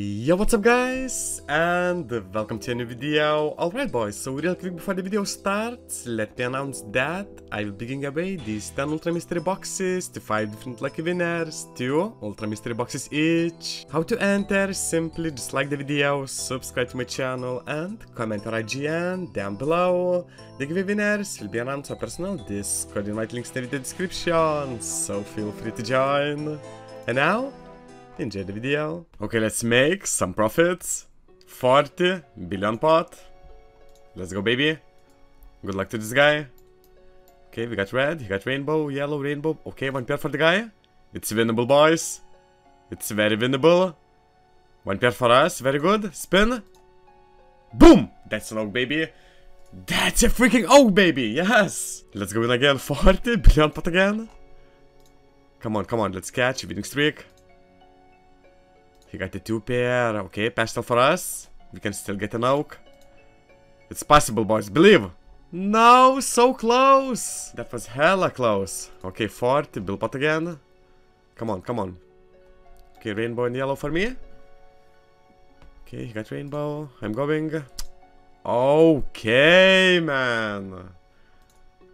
Yo, what's up guys, and welcome to a new video. Alright boys, so real quick before the video starts, let me announce that I will be giving away these 10 Ultra Mystery Boxes to 5 different lucky winners, 2 Ultra Mystery Boxes each. How to enter? Simply just like the video, subscribe to my channel and comment on IGN down below. The giveaway winners will be announced on personal Discord, invite links in the description, so feel free to join. And now, enjoy the video. Okay, let's make some profits. 40 billion pot. Let's go, baby. Good luck to this guy. Okay, we got red, he got rainbow, yellow, rainbow. Okay, one pair for the guy. It's winnable, boys. It's very winnable. One pair for us. Very good. Spin. Boom! That's an oak, baby. That's a freaking oak, baby. Yes. Let's go in again. 40 billion pot again. Come on, come on. Let's catch. Winning streak. He got the 2 pair, okay, pastel for us. We can still get an oak. It's possible, boys, believe! No, so close! That was hella close. Okay, 40, bill pot again. Come on, come on. Okay, rainbow and yellow for me. Okay, he got rainbow. I'm going. Okay, man!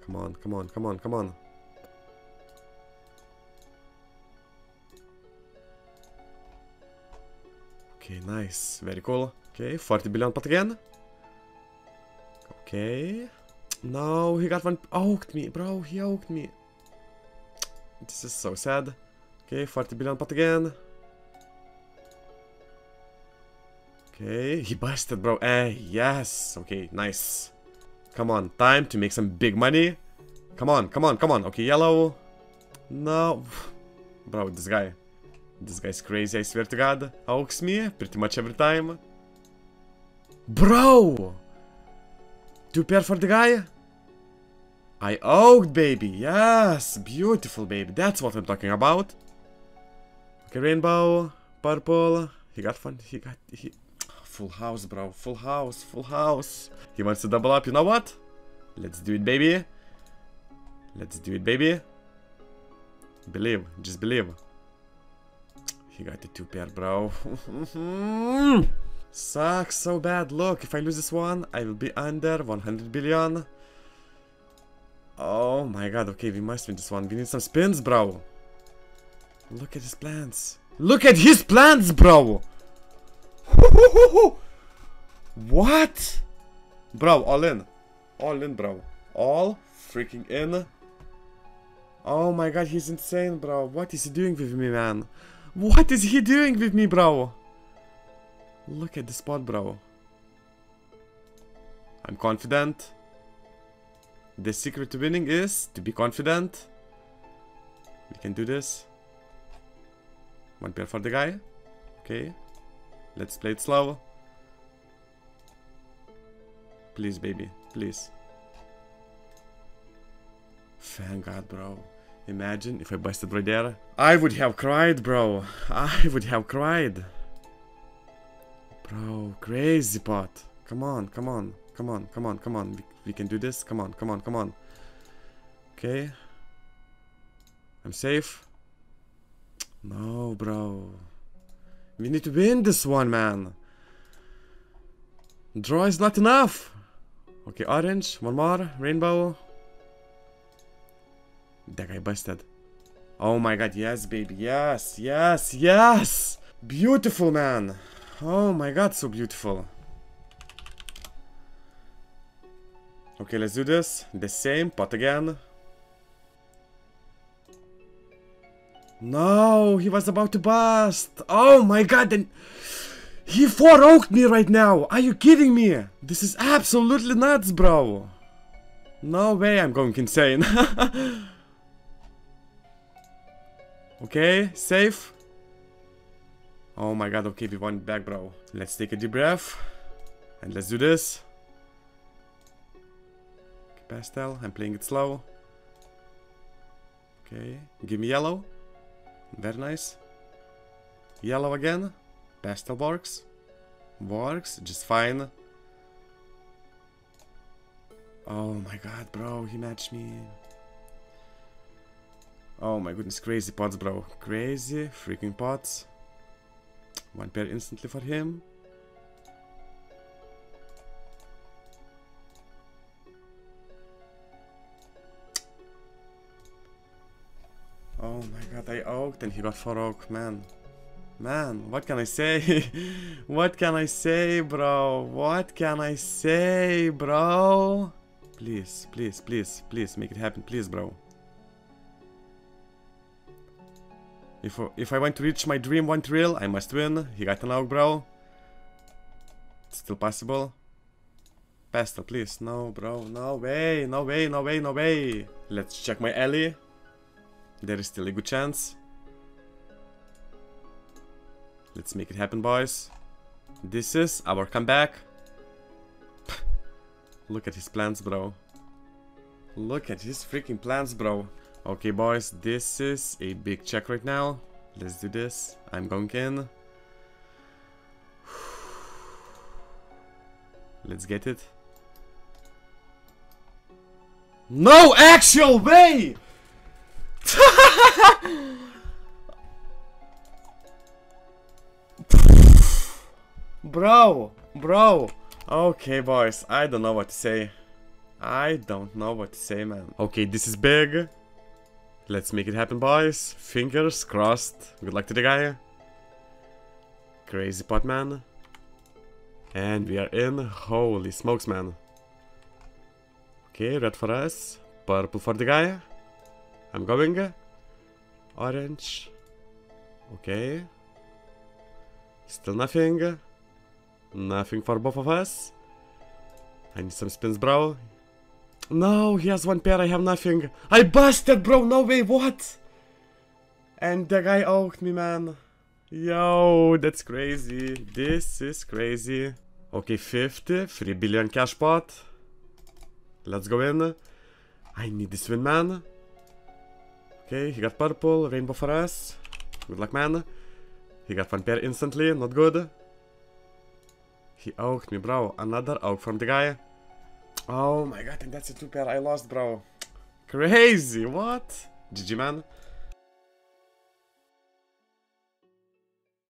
Come on, come on, come on, come on. Okay, nice. Very cool. Okay, 40 billion pot again. Okay. No, he got one. Oaked me, bro. He oaked me. This is so sad. Okay, 40 billion pot again. Okay, he busted, bro. Yes. Okay, nice. Come on, time to make some big money. Come on, come on, come on. Okay, yellow. No. Bro, this guy. This guy's crazy, I swear to God. Oaks me pretty much every time. Bro! 2 pair for the guy. I oaked, baby. Yes, beautiful, baby. That's what I'm talking about. Okay, rainbow, purple. He got fun. He got full house, bro. Full house, full house. He wants to double up. You know what? Let's do it, baby. Let's do it, baby. Believe. Just believe. He got the 2 pair, bro. Sucks so bad. Look, if I lose this one, I will be under 100 billion. Oh my God. Okay, we must win this one. We need some spins, bro. Look at his plans. Look at his plans, bro. What? Bro, all in. All in, bro. All freaking in. Oh my God, he's insane, bro. What is he doing with me, man? What is he doing with me, bro? Look at the spot, bro. I'm confident. The secret to winning is to be confident. We can do this. 1 pair for the guy. Okay. Let's play it slow. Please, baby. Please. Thank God, bro. Imagine if I busted right there. I would have cried, bro. I would have cried. Bro, crazy pot. Come on, come on, come on, come on, come on. We can do this. Come on, come on, come on. Okay. I'm safe. No, bro. We need to win this one, man. Draw is not enough. Okay, orange. One more. Rainbow. That guy busted. Oh my God, yes, baby. Yes, yes, yes. Beautiful, man. Oh my God, so beautiful. Okay, let's do this. The same pot again. No, he was about to bust. Oh my God, then he 4-oaked me right now. Are you kidding me? This is absolutely nuts, bro. No way, I'm going insane. Okay, safe. Oh my God, okay, we won it back, bro. Let's take a deep breath. And let's do this. Okay, pastel, I'm playing it slow. Okay, give me yellow. Very nice. Yellow again. Pastel works. Works just fine. Oh my God, bro, he matched me. Oh my goodness, crazy pots, bro. Crazy freaking pots. One pair instantly for him. Oh my god, I oaked and he got 4 oak, man. Man, what can I say? What can I say, bro? What can I say, bro? Please, please, please, please make it happen, please, bro. If I want to reach my dream 1 trill, I must win. He got an oak, bro. It's still possible. Pastel, please. No, bro. No way. No way. No way. No way. Let's check my alley. There is still a good chance. Let's make it happen, boys. This is our comeback. Look at his plans, bro. Look at his freaking plans, bro. Okay, boys, this is a big check right now. Let's do this. I'm going in. Let's get it. No actual way! Bro, bro. Okay, boys, I don't know what to say. I don't know what to say, man. Okay, this is big. Let's make it happen, boys. Fingers crossed. Good luck to the guy. Crazy pot, man. And we are in. Holy smokes, man. Okay, red for us. Purple for the guy. I'm going. Orange. Okay. Still nothing. Nothing for both of us. I need some spins, bro. No, he has 1 pair, I have nothing. I busted, bro, no way, what? And the guy oaked me, man. Yo, that's crazy. This is crazy. Okay, 50, 3 billion cash pot. Let's go in. I need this win, man. Okay, he got purple, rainbow for us. Good luck, man. He got 1 pair instantly, not good. He oaked me, bro. Another oak from the guy. Oh my god, and that's a 2 pair I lost, bro. Crazy, what? GG, man.